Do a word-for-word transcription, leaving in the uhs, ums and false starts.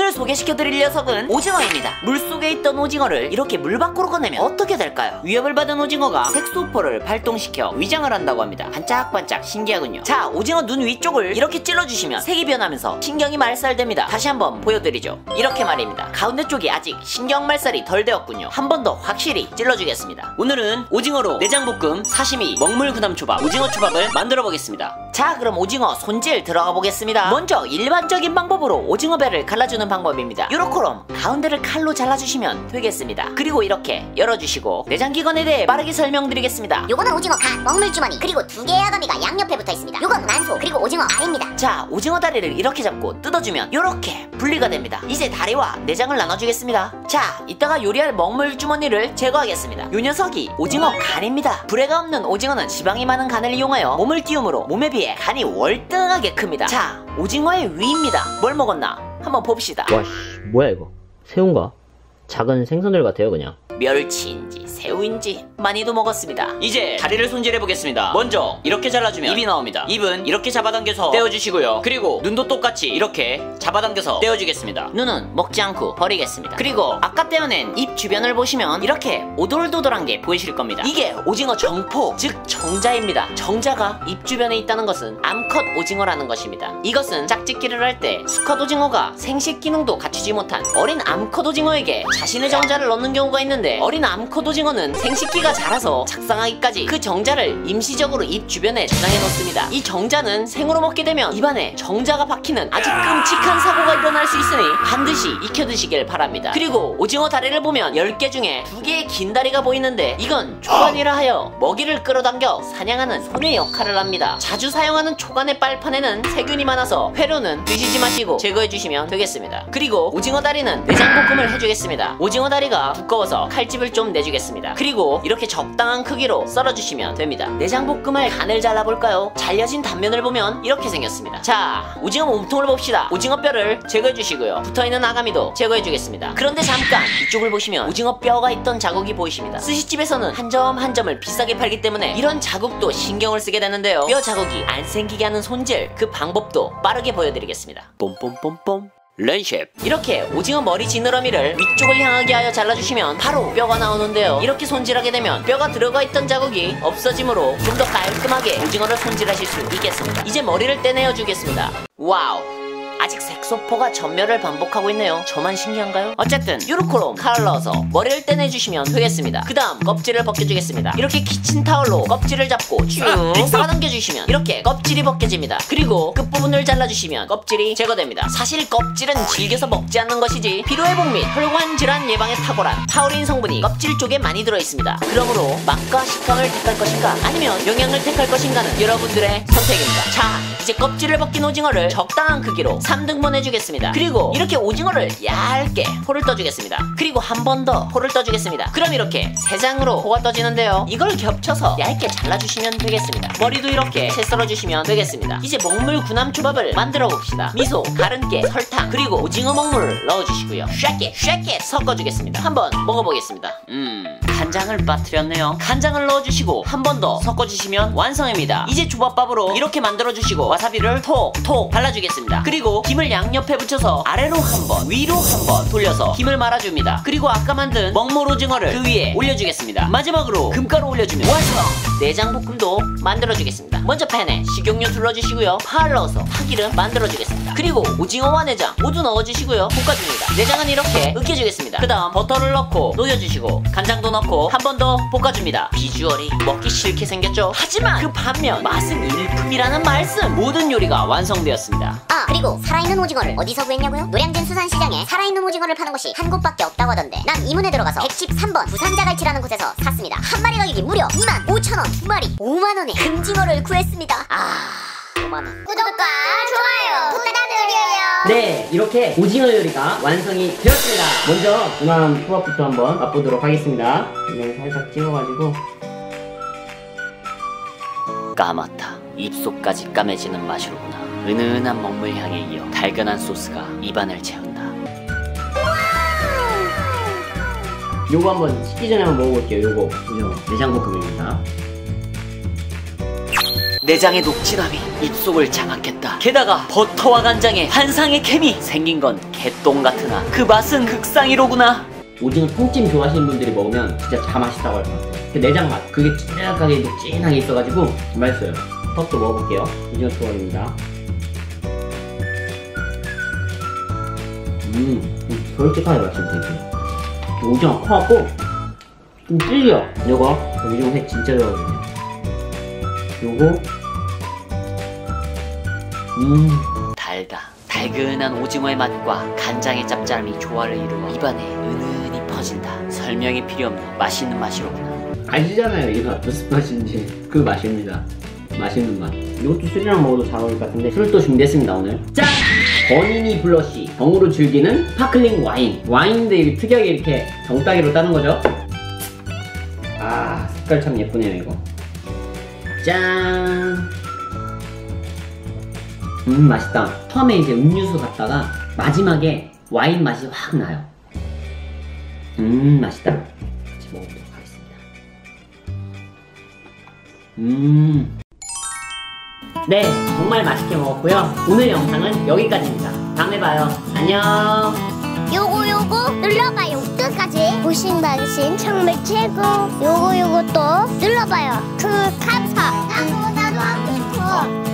오늘 소개시켜드릴 녀석은 오징어입니다. 물속에 있던 오징어를 이렇게 물 밖으로 꺼내면 어떻게 될까요? 위협을 받은 오징어가 색소포를 발동시켜 위장을 한다고 합니다. 반짝반짝 신기하군요. 자, 오징어 눈 위쪽을 이렇게 찔러주시면 색이 변하면서 신경이 말살됩니다. 다시 한번 보여드리죠. 이렇게 말입니다. 가운데 쪽이 아직 신경 말살이 덜 되었군요. 한 번 더 확실히 찔러주겠습니다. 오늘은 오징어로 내장볶음, 사시미, 먹물그남초밥, 오징어초밥을 만들어보겠습니다. 자, 그럼 오징어 손질 들어가 보겠습니다. 먼저 일반적인 방법으로 오징어 배를 갈라주는 방법입니다. 요렇게럼 가운데를 칼로 잘라주시면 되겠습니다. 그리고 이렇게 열어주시고 내장기관에 대해 빠르게 설명드리겠습니다. 요거는 오징어 간, 먹물주머니, 그리고 두 개의 아가미가 양옆에 붙어있습니다. 요건 난소, 그리고 오징어 알입니다. 자, 오징어 다리를 이렇게 잡고 뜯어주면 요렇게 분리가 됩니다. 이제 다리와 내장을 나눠주겠습니다. 자, 이따가 요리할 먹물주머니를 제거하겠습니다. 요 녀석이 오징어 간입니다. 부레가 없는 오징어는 지방이 많은 간을 이용하여 몸을 띄우므로 몸에 비해 간이 월등하게 큽니다. 자, 오징어의 위입니다. 뭘 먹었나? 한번 봅시다. 와씨, 뭐야 이거? 새우인가? 작은 생선들 같아요 그냥. 멸치인지 새우인지 많이도 먹었습니다. 이제 다리를 손질해보겠습니다. 먼저 이렇게 잘라주면 입이 나옵니다. 입은 이렇게 잡아당겨서 떼어주시고요. 그리고 눈도 똑같이 이렇게 잡아당겨서 떼어주겠습니다. 눈은 먹지 않고 버리겠습니다. 그리고 아까 떼어낸 입 주변을 보시면 이렇게 오돌도돌한 게 보이실 겁니다. 이게 오징어 정포, 즉 정자입니다. 정자가 입 주변에 있다는 것은 암컷 오징어라는 것입니다. 이것은 짝짓기를 할 때 수컷 오징어가 생식 기능도 갖추지 못한 어린 암컷 오징어에게 자신의 정자를 넣는 경우가 있는데 어린 암컷 오징어는 생식기가 자라서 착상하기까지 그 정자를 임시적으로 입 주변에 저장해놓습니다. 이 정자는 생으로 먹게 되면 입안에 정자가 박히는 아주 끔찍한 사고가 일어날 수 있으니 반드시 익혀드시길 바랍니다. 그리고 오징어 다리를 보면 열 개 중에 두 개의 긴 다리가 보이는데 이건 초간이라 하여 먹이를 끌어당겨 사냥하는 손의 역할을 합니다. 자주 사용하는 초간의 빨판에는 세균이 많아서 회로는 드시지 마시고 제거해주시면 되겠습니다. 그리고 오징어 다리는 내장볶음을 해주겠습니다. 오징어 다리가 두꺼워서 칼집을 좀 내주겠습니다. 그리고 이렇게 적당한 크기로 썰어주시면 됩니다. 내장볶음할 간을 잘라볼까요? 잘려진 단면을 보면 이렇게 생겼습니다. 자, 오징어 몸통을 봅시다. 오징어 뼈를 제거해주시고요. 붙어있는 아가미도 제거해주겠습니다. 그런데 잠깐! 이쪽을 보시면 오징어 뼈가 있던 자국이 보이십니다. 스시집에서는 한 점 한 점을 비싸게 팔기 때문에 이런 자국도 신경을 쓰게 되는데요. 뼈 자국이 안 생기게 하는 손질, 그 방법도 빠르게 보여드리겠습니다. 뽐뽐뽐뽐 렌셰프. 이렇게 오징어 머리 지느러미를 위쪽을 향하게 하여 잘라주시면 바로 뼈가 나오는데요. 이렇게 손질하게 되면 뼈가 들어가 있던 자국이 없어지므로 좀 더 깔끔하게 오징어를 손질하실 수 있겠습니다. 이제 머리를 떼내어 주겠습니다. 와우, 아직 색소포가 전멸을 반복하고 있네요. 저만 신기한가요? 어쨌든 요렇게로 칼을 넣어서 머리를 떼내주시면 되겠습니다. 그 다음 껍질을 벗겨주겠습니다. 이렇게 키친타올로 껍질을 잡고 쭉 빨아당겨주시면 이렇게 껍질이 벗겨집니다. 그리고 끝부분을 잘라주시면 껍질이 제거됩니다. 사실 껍질은 질겨서 먹지 않는 것이지 피로회복 및 혈관 질환 예방에 탁월한 타우린 성분이 껍질 쪽에 많이 들어있습니다. 그러므로 맛과 식감을 택할 것인가 아니면 영양을 택할 것인가는 여러분들의 선택입니다. 자, 이제 껍질을 벗긴 오징어를 적당한 크기로 삼 등분 해주겠습니다. 그리고 이렇게 오징어를 얇게 포를 떠주겠습니다. 그리고 한 번 더 포를 떠주겠습니다. 그럼 이렇게 세 장으로 포가 떠지는데요. 이걸 겹쳐서 얇게 잘라주시면 되겠습니다. 머리도 이렇게 채 썰어주시면 되겠습니다. 이제 먹물 구남초밥을 만들어 봅시다. 미소, 가른깨, 설탕, 그리고 오징어 먹물을 넣어주시고요. 쉐끼 쉐끼 섞어주겠습니다. 한번 먹어보겠습니다. 음... 간장을 빠뜨렸네요. 간장을 넣어주시고 한 번 더 섞어주시면 완성입니다. 이제 조밥밥으로 이렇게 만들어주시고 와사비를 톡톡 발라주겠습니다. 그리고 김을 양옆에 붙여서 아래로 한 번, 위로 한 번 돌려서 김을 말아줍니다. 그리고 아까 만든 먹물 오징어를 그 위에 올려주겠습니다. 마지막으로 금가루 올려주면 완성! 내장볶음도 만들어주겠습니다. 먼저 팬에 식용유 둘러주시고요. 파를 넣어서 파기름 만들어주겠습니다. 그리고 오징어와 내장 모두 넣어주시고요. 볶아줍니다. 내장은 이렇게 으깨주겠습니다. 그 다음 버터를 넣고 녹여주시고 간장도 넣고 한 번 더 볶아줍니다. 비주얼이 먹기 싫게 생겼죠? 하지만 그 반면 맛은 일품이라는 말씀! 모든 요리가 완성되었습니다. 아, 그리고 살아있는 오징어를 어디서 구했냐고요? 노량진 수산시장에 살아있는 오징어를 파는 곳이 한 곳밖에 없다고 하던데 난 이문에 들어가서 백십삼 번 부산자갈치라는 곳에서 샀습니다. 한 마리 가격이 무려 이만 오천 원! 두 마리 오만 원에 금징어를 구했습니다. 아... 구독과 좋아요 부탁드려요. 네, 이렇게 오징어 요리가 완성이 되었습니다. 먼저 그냥 초밥부터 한번 맛보도록 하겠습니다. 그냥 살짝 찍어가지고 까맣다. 입속까지 까매지는 맛이로구나. 은은한 먹물향에 이어 달큰한 소스가 입안을 채운다. 요거 한번 식기 전에 한번 먹어볼게요. 요거 오징어 내장볶음입니다. 내장의 녹진함이 입속을 장악했다. 게다가 버터와 간장의 환상의 케미. 생긴 건 개똥 같으나 그 맛은 극상이로구나. 오징어 통찜 좋아하시는 분들이 먹으면 진짜 다 맛있다고 할 것 같아요. 그 내장 맛, 그게 진하게 녹진하게 있어가지고 맛있어요. 떡도 먹어볼게요. 오징어 통찜입니다. 음, 솔직하게 맛있네요. 오징어 커갖고 좀 질려. 요거 오징어 회 진짜 좋아하거든요. 요거 음 달다. 달근한 오징어의 맛과 간장의 짭짤함이 조화를 이루어 입안에 은은히 퍼진다. 설명이 필요 없는 맛있는 맛이로구나. 아시잖아요 이거 무슨 맛인지. 그 맛입니다. 맛있는 맛. 이것도 술이랑 먹어도 잘 어울릴 것 같은데 술을 또 준비했습니다 오늘. 짠! 버니니 블러쉬. 병으로 즐기는 스파클링 와인. 와인인데 특이하게 이렇게 병따개로 따는 거죠. 아 색깔 참 예쁘네요 이거. 짠! 음 맛있다. 처음에 이제 음료수 갔다가 마지막에 와인 맛이 확 나요. 음 맛있다. 같이 먹어보도록 하겠습니다. 음. 네, 정말 맛있게 먹었고요. 오늘 영상은 여기까지입니다. 다음에 봐요. 안녕. 요거 요거 눌러봐요. 끝까지 보신 방신 정말 최고. 요거 요거 또 눌러봐요. 그 감사. 나도 나도 하고 싶어.